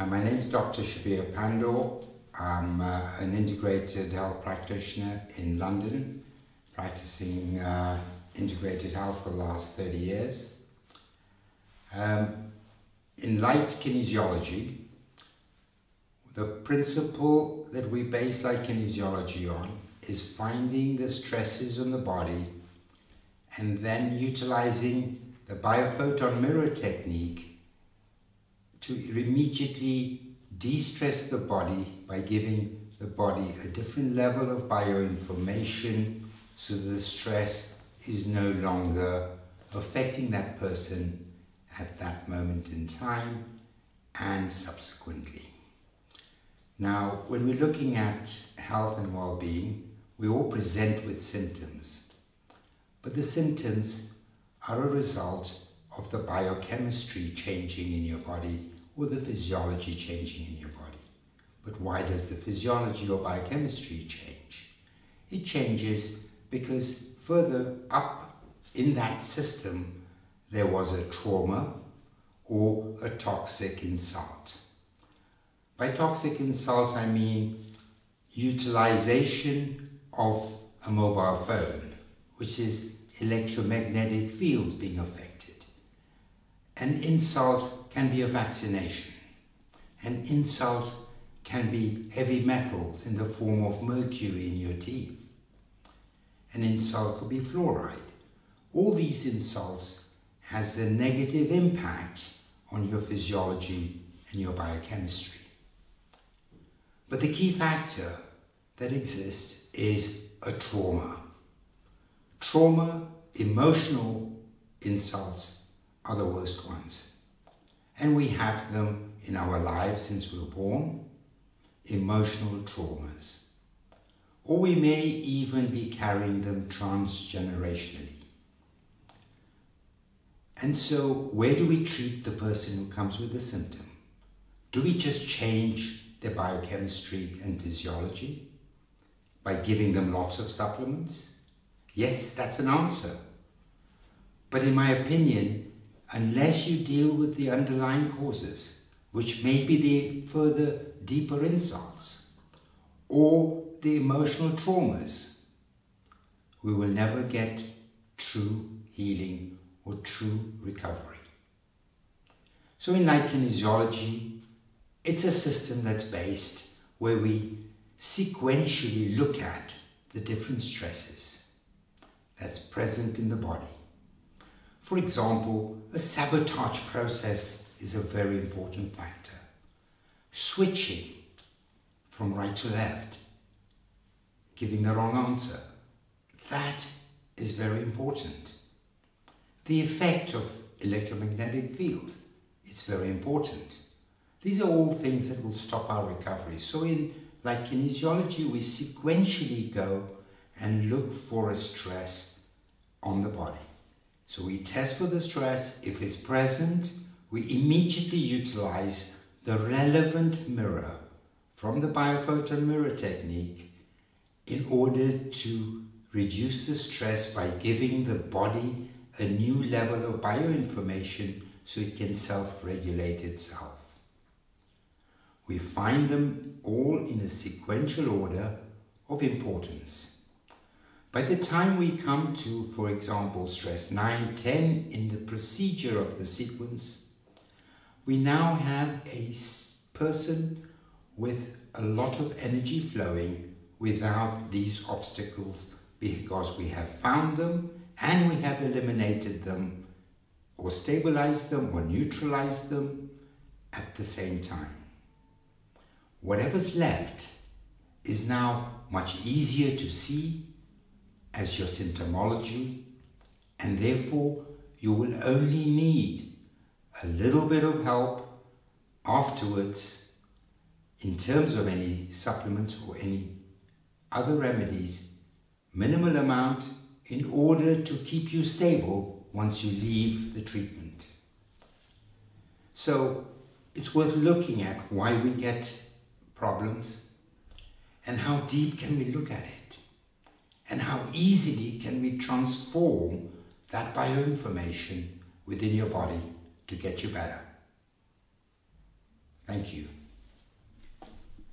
My name is Dr. Shabir Pandor. I'm an integrated health practitioner in London, practicing integrated health for the last 30 years. In light kinesiology, the principle that we base light kinesiology on is finding the stresses on the body and then utilizing the biophoton mirror technique to immediately de-stress the body by giving the body a different level of bioinformation so the stress is no longer affecting that person at that moment in time and subsequently. Now, when we're looking at health and well-being, we all present with symptoms, but the symptoms are a result of the biochemistry changing in your body or the physiology changing in your body. But why does the physiology or biochemistry change? It changes because further up in that system, there was a trauma or a toxic insult. By toxic insult, I mean utilization of a mobile phone, which is electromagnetic fields being affected. An insult can be a vaccination. An insult can be heavy metals in the form of mercury in your tea. An insult could be fluoride. All these insults has a negative impact on your physiology and your biochemistry. But the key factor that exists is a trauma. Trauma, emotional insults are the worst ones. And we have them in our lives since we were born, emotional traumas. Or we may even be carrying them transgenerationally. And so, where do we treat the person who comes with a symptom? Do we just change their biochemistry and physiology by giving them lots of supplements? Yes, that's an answer. But in my opinion, unless you deal with the underlying causes, which may be the further deeper insults or the emotional traumas, we will never get true healing or true recovery. So in light kinesiology, it's a system that's based where we sequentially look at the different stresses that's present in the body. For example, a sabotage process is a very important factor. Switching from right to left, giving the wrong answer, that is very important. The effect of electromagnetic fields, it's very important. These are all things that will stop our recovery. So in light kinesiology, we sequentially go and look for a stress on the body. So we test for the stress. If it's present, we immediately utilize the relevant mirror from the biophoton mirror technique in order to reduce the stress by giving the body a new level of bioinformation so it can self-regulate itself. We find them all in a sequential order of importance. By the time we come to, for example, stress 9, 10 in the procedure of the sequence, we now have a person with a lot of energy flowing without these obstacles because we have found them and we have eliminated them or stabilized them or neutralized them at the same time. Whatever's left is now much easier to see as your symptomology, and therefore you will only need a little bit of help afterwards in terms of any supplements or any other remedies, minimal amount, in order to keep you stable once you leave the treatment. So it's worth looking at why we get problems and how deep can we look at it and how easily can we transform that bioinformation within your body to get you better. Thank you.